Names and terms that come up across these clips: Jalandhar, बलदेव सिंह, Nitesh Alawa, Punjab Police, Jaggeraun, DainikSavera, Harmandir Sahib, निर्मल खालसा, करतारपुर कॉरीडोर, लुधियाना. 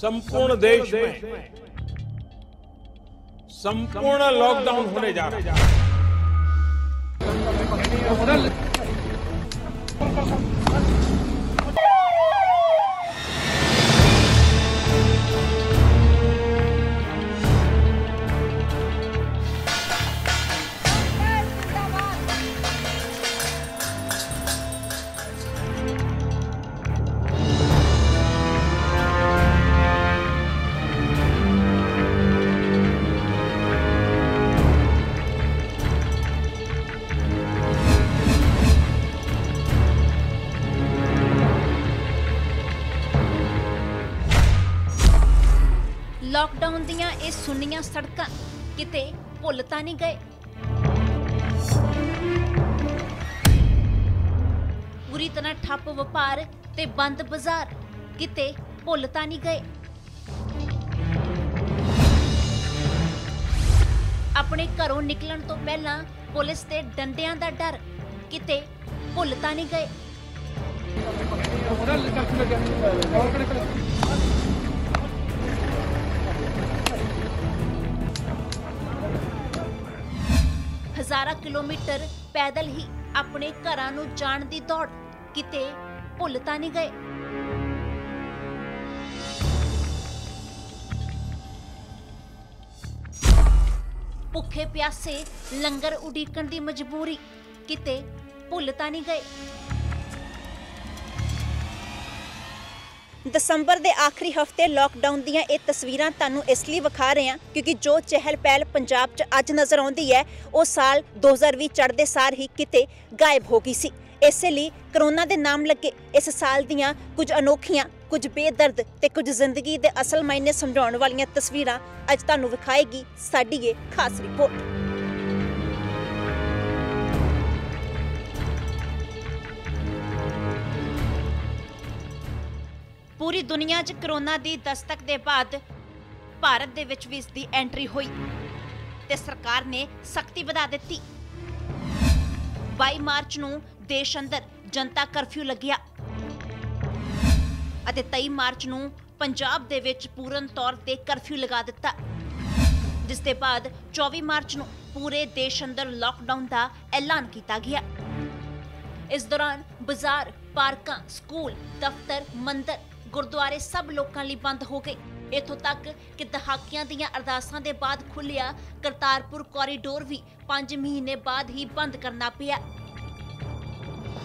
संपूर्ण देश में संपूर्ण लॉकडाउन होने जा रहा लॉकडाउन दियां ये सुनियां सड़कां किते भुल तां नहीं गए। पूरी तरह ठप्प व्यापार ते बंद बाजार किते भुल तां नहीं गए। अपने घरों निकलन तो पहला पुलिस ते डंडियां दा डर किते भुल तां नहीं गए। हजारा किलोमीटर पैदल ही अपने घरां नूं जाण दी दौड़ किते भुल तां नहीं गए। भुखे प्यासे लंगर उडीकण दी मजबूरी किते भुल तां नहीं गए। दसंबर दे आखिरी हफ्ते लॉकडाउन दियां ये तस्वीरां तुहानूं इसलिए विखा रहे हैं क्योंकि जो चहल पहल पंजाब च अज नज़र आउंदी है वो साल 2020 चढ़ते सार ही किते गायब हो गई सी। इसलिए करोना दे नाम लगे इस साल दियां कुछ अनोखियां, कुछ बेदर्द ते कुछ जिंदगी दे असल मायने समझाउण वालियां तस्वीरां अज तुहानूं विखाएगी साडी ये खास रिपोर्ट। पूरी दुनिया च करोना दी दस्तक दे बाद भारत दे विच भी इस दी एंट्री होई ते सरकार ने सख्ती बढ़ा दी। 22 मार्च नूं देश अंदर जनता करफ्यू लग्या अते 23 मार्च नूं पंजाब दे विच पूर्ण तौर ते करफ्यू लगा दिता, जिस दे बाद 24 मार्च नूं पूरे देश अंदर लॉकडाउन दा ऐलान किया गया। इस दौरान बाजार, पार्कां, स्कूल, दफ्तर, मंदिर, गुरुद्वारे सब लोगों लिए बंद हो गए। इत्थों तक कि दहाकियां दीयां अरदासां दे बाद खुलिया करतारपुर कॉरीडोर भी 5 महीने बाद ही बंद करना पिया।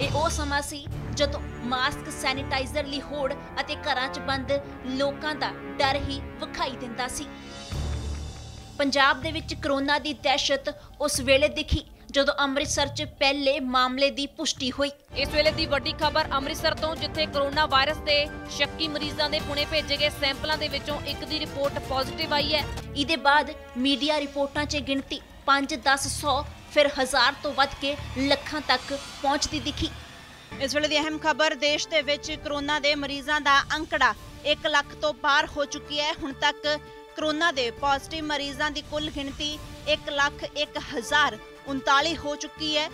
यह ओह समा सी जदों मास्क, सैनिटाइजर ली होड़ अते घरां च बंद लोकां दा डर ही विखाई दिंदा सी। पंजाब दे विच करोना दी दहशत उस वेले दिखी जदों अमृतसर च पहले मामले की पुष्टि हुई। इस वेले की वड्डी खबर अमृतसर तो, जिथे कोरोना वायरस के शक्की मरीजों के पुणे भेजे गए सैंपलों के विचों एक दी रिपोर्ट पॉजिटिव आई है। इहदे बाद मीडिया रिपोर्टां च गिणती 5, 10, 100 फिर 1000 तो वध के लखां तक पहुंचती दिखी। इस वेले दी अहम खबर देश दे विच कोरोना के मरीजों का अंकड़ा 1 लाख तो पार हो चुकी है। हुण तक कोरोना के पॉजिटिव मरीजों की कुल गिणती 1,01,039 हो चुकी है।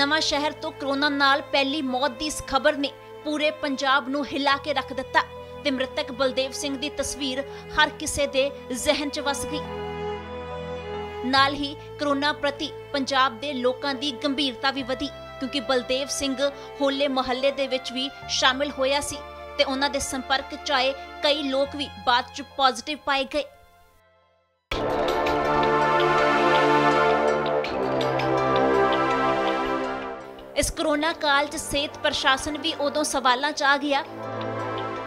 नवां शहर तो कोरोना नाल पहली मौत दी इस खबर ने पूरे पंजाब नूं हिला के रख दिता ते मृतक बलदेव सिंह दी तस्वीर हर किसी दे जहन च वस गई। नाल ही कोरोना प्रति पंजाब दे लोकां दी गंभीरता भी वधी क्योंकि बलदेव सिंह होले मोहल्ले दे विच भी शामिल होया सी ते उन्हां दे संपर्क च आए कई लोग भी बाद च पॉजिटिव पाए गए। इस कोरोना काल च सेहत प्रशासन भी उदों सवालों च आ गया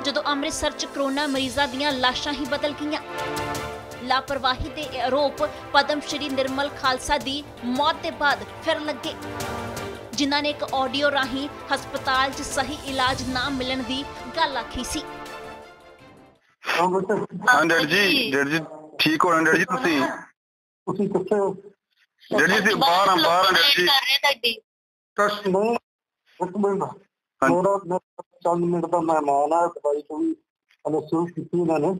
जदों अमृतसर च कोरोना मरीजां दीयां लाशां ही बदल गईयां। लापरवाही दे आरोप पद्म श्री निर्मल खालसा दी मौत दे बाद फिर लगे, जिन्हां ने एक ऑडियो राही हस्पताल च सही इलाज ना मिलण दी गल आखी सी। डॉक्टर जी ठीक हो डॉक्टर जी, तुसीं किथे हो डॉक्टर जी? बाहर डॉक्टर जी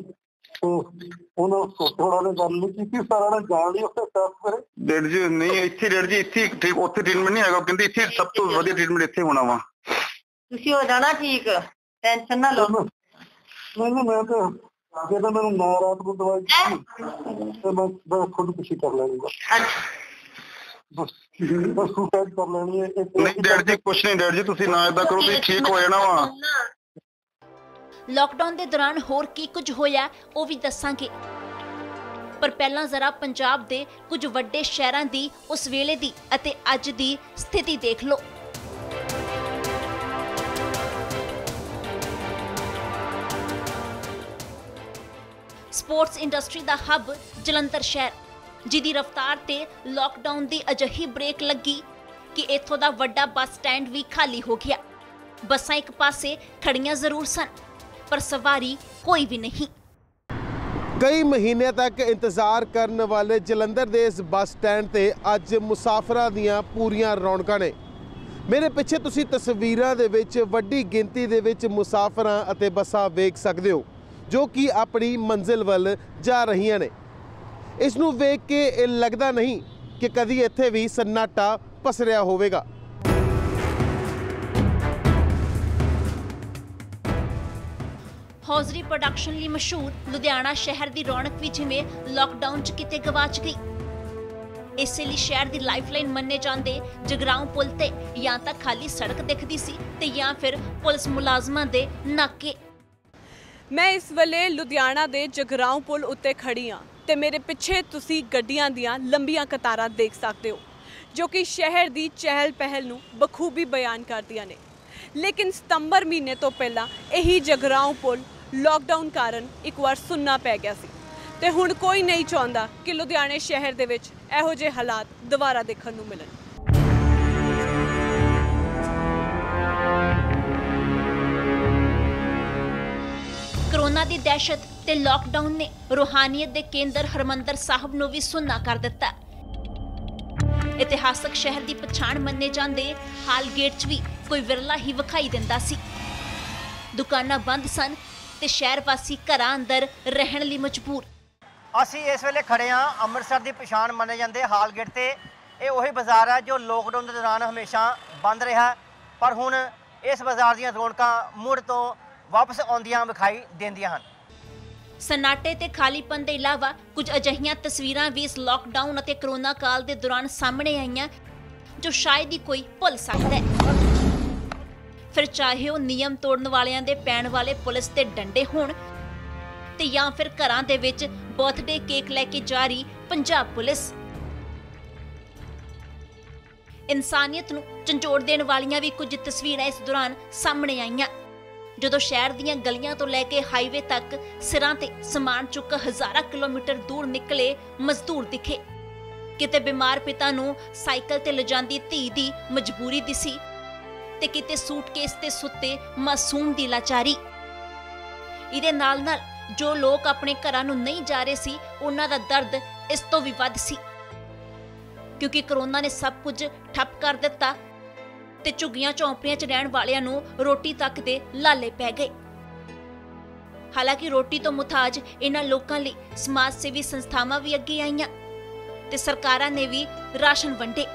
आगे तो मैंने 9 रात को दवाई दी तो मैं खुद कुछ कर लूंगा। बस सुसाइड कर लेनी है। नहीं डैड जी कुछ नहीं, डैड जी तुसी ना इदा करो भी ठीक हो जाना वा। लॉकडाउन के दौरान होर की कुछ होया वो भी दसांगे, पर पहला जरा पंजाब के कुछ वड्डे शहरां दी उस वेले दी अते अज दी स्थिति देख लो। स्पोर्ट्स इंडस्ट्री का हब जलंधर शहर जिदी रफ्तार ते लॉकडाउन की अजही ब्रेक लगी कि इथों का वड्डा बस स्टैंड भी खाली हो गया। बसां एक पासे खड़ियां जरूर सन पर सवारी कोई भी नहीं। कई महीने तक इंतजार करने वाले जलंधर के इस बस स्टैंड से अज मुसाफरां दियां पूरियां रौनकां ने। मेरे पिछे तुसीं तस्वीरां दे विच वड्डी गिनती दे विच मुसाफरां अते बसां वेख सकदे हो जो कि अपनी मंजिल वल जा रही ने। इस नूं वेख के लगता नहीं कि कभी इत्थे भी सन्नाटा पसरिया होवेगा। हौजरी प्रोडक्शन लिए मशहूर लुधियाना शहर की रौनक भी जिमें लॉकडाउन च किते गवाच गई। इसलिए शहर की लाइफलाइन मन्ने जाते जगराऊं पुल ते या तो खाली सड़क दिखती सी ते या फिर पुलिस मुलाजमां दे नाके। मैं इस वेले लुधियाना दे जगराऊं पुल उत्ते खड़ी हाँ ते मेरे पिछे तुसी गड्डियां दियां लंबियां कतारां देख सकते हो जो कि शहर की चहल पहल नूं बखूबी बयान करदियां ने। लेकिन सितंबर महीने तो पहला यही जगराऊं पुल लॉकडाउन कारण एक बार सुनना पै गया सी ते हुण कोई नहीं चाहुंदा कि लुधियाने शहर दे विच इहो जे हालात दुबारा देखण नूं मिलन। कोरोना दी दहशत ते लॉकडाउन ने रूहानियत दे केंद्र हरमंदर साहब नूं भी सुन्ना कर दिता। इतिहासक शहर की पछाण मन्ने जांदे हाल गेट च भी कोई विरला ही विखाई दिंदा सी। दुकानां बंद सन ते शहर वासी घरां अंदर रहण लई मजबूर। असीं इस वेले खड़े हाँ अमृतसर की पछाण मन्ने जांदे हाल गेट ते। ये उही बाज़ार है जो लॉकडाउन के दौरान हमेशा बंद रहा पर हुण इस बाज़ार दीयां रौनकां मुड़ तो वापस आउंदियां विखाई दिंदियां हन। सन्नाटे ते खालीपन दे इलावा कुछ अजिहियां तस्वीरां भी इस लॉकडाउन अते कोरोना काल दे दौरान सामने आईयां जो शायद ही कोई भुल सकदा है। फिर चाहे वो नियम तोड़न वालियां दे पैण वाले पुलिस ते डंडे होण ते या फिर घरां दे विच बर्थडे केक लैके जा रही पंजाब पुलिस, इंसानियत नूं झंझोड़ देण वालियां भी कुछ तस्वीरां इस दौरान सामने आईयां जो शहर दियां गलियां तो लैके हाईवे तक सिरां ते समान चुक हजारा किलोमीटर दूर निकले मजदूर दिखे। किते बीमार पिता नूं साइकिल ते लजांदी धी दी मजबूरी दिसी ते किते सूटकेस ते सुत्ते मासूम दी लाचारी। इदे नाल नाल जो लोग अपने घरां नूं नहीं जा रहे सी उन्हां दा दर्द इस तो भी वध सी क्योंकि कोरोना ने सब कुछ ठप कर दिता ते झुग्गियां चौंपड़ियां च रहण वालियां नूं रोटी तक दे लाले पै गए। हालांकि रोटी तो मुताज इन्हां लोकां लई समाज सेवी संस्थावां भी अगे आईयां ते सरकारां ने भी राशन वंडे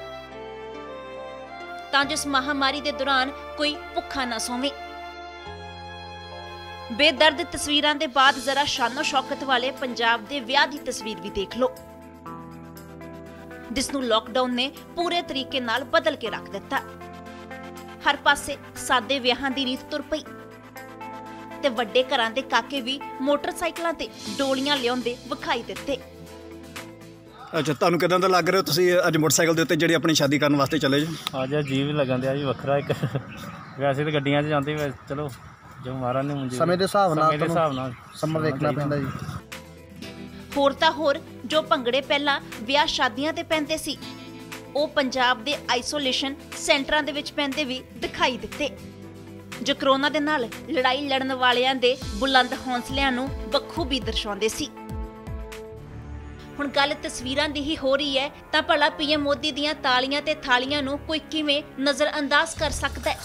तां जो इस महामारी दे दौरान कोई भुखा ना सोवे। बेदर्द तस्वीरां दे बाद जरा शानो शौकत वाले पंजाब दे विआह दी तस्वीर भी देख लो जिसनूं लॉकडाउन ने पूरे तरीके नाल बदल के रख दित्ता। हर पासे सादे विआहां दी रीत तुर पई ते वड्डे घरां दे काके भी मोटरसाइकलां ते डोलियां लिआउंदे विखाई दित्ते। अच्छा तुहानू किदां दा लग रिहा तुसीं अज मोटरसाइकल दे उत्ते जेहड़ी अपनी शादी करन वास्ते चले जो? अज अजीब लगन दिया जी, वखरा एक वैसे ते गड्डियां 'च जांदे चलो जो मारा ने मुंजे समय दे हिसाब नाल समर देखना पैंदा जी। होर तां होर जो भंगड़े पहला विआह शादियां ते पैंदे सी ਉਹ ਪੰਜਾਬ ਦੇ ਆਈਸੋਲੇਸ਼ਨ ਸੈਂਟਰਾਂ ਦੇ ਵਿੱਚ ਪੈਂਦੇ ਵੀ ਦਿਖਾਈ ਦਿੱਤੇ ਜੋ ਕਰੋਨਾ ਦੇ ਨਾਲ ਲੜਾਈ ਲੜਨ ਵਾਲਿਆਂ ਦੇ ਬੁਲੰਦ ਹੌਸਲਿਆਂ ਨੂੰ ਬਖੂਬੀ ਦਰਸਾਉਂਦੇ ਸੀ। ਹੁਣ ਗੱਲ ਤਸਵੀਰਾਂ ਦੀ ਹੀ ਹੋ ਰਹੀ ਹੈ ਤਾਂ ਭਲਾ ਪੀਐਮ ਮੋਦੀ ਦੀਆਂ ਤਾਲੀਆਂ ਤੇ ਥਾਲੀਆਂ ਨੂੰ ਕੋਈ ਕਿਵੇਂ ਨਜ਼ਰ ਅੰਦਾਜ਼ ਕਰ ਸਕਦਾ ਹੈ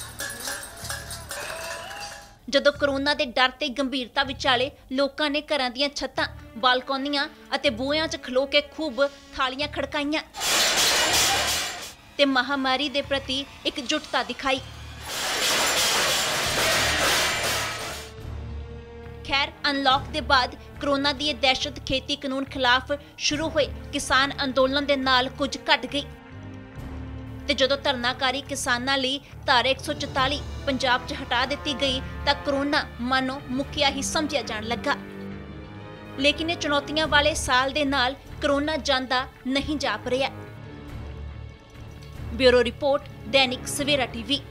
ਜਦੋਂ ਕਰੋਨਾ ਦੇ ਡਰ ਤੇ ਗੰਭੀਰਤਾ ਵਿਚਾਲੇ ਲੋਕਾਂ ਨੇ ਘਰਾਂ ਦੀਆਂ ਛੱਤਾਂ ਬਾਲਕੋਨੀਆਂ ਅਤੇ ਬੂਹਿਆਂ 'ਚ ਖਲੋ ਕੇ ਖੂਬ ਥਾਲੀਆਂ ਖੜਕਾਈਆਂ ते महामारी दे प्रति एकजुटता दिखाई। खैर अनलॉक के बाद कोरोना की दहशत खेती कानून खिलाफ शुरू हुए किसान अंदोलन के नाल कुछ घट गई ते जदों धरनाकारी किसानां लई धारा 144 पंजाब च हटा दी गई तां कोरोना मानो मुखिया ही समझिया जाण लगा। लेकिन ये चुनौतियां वाले साल दे नाल कोरोना जांदा नहीं जाप रहा। Bureau report Dainik Savera TV.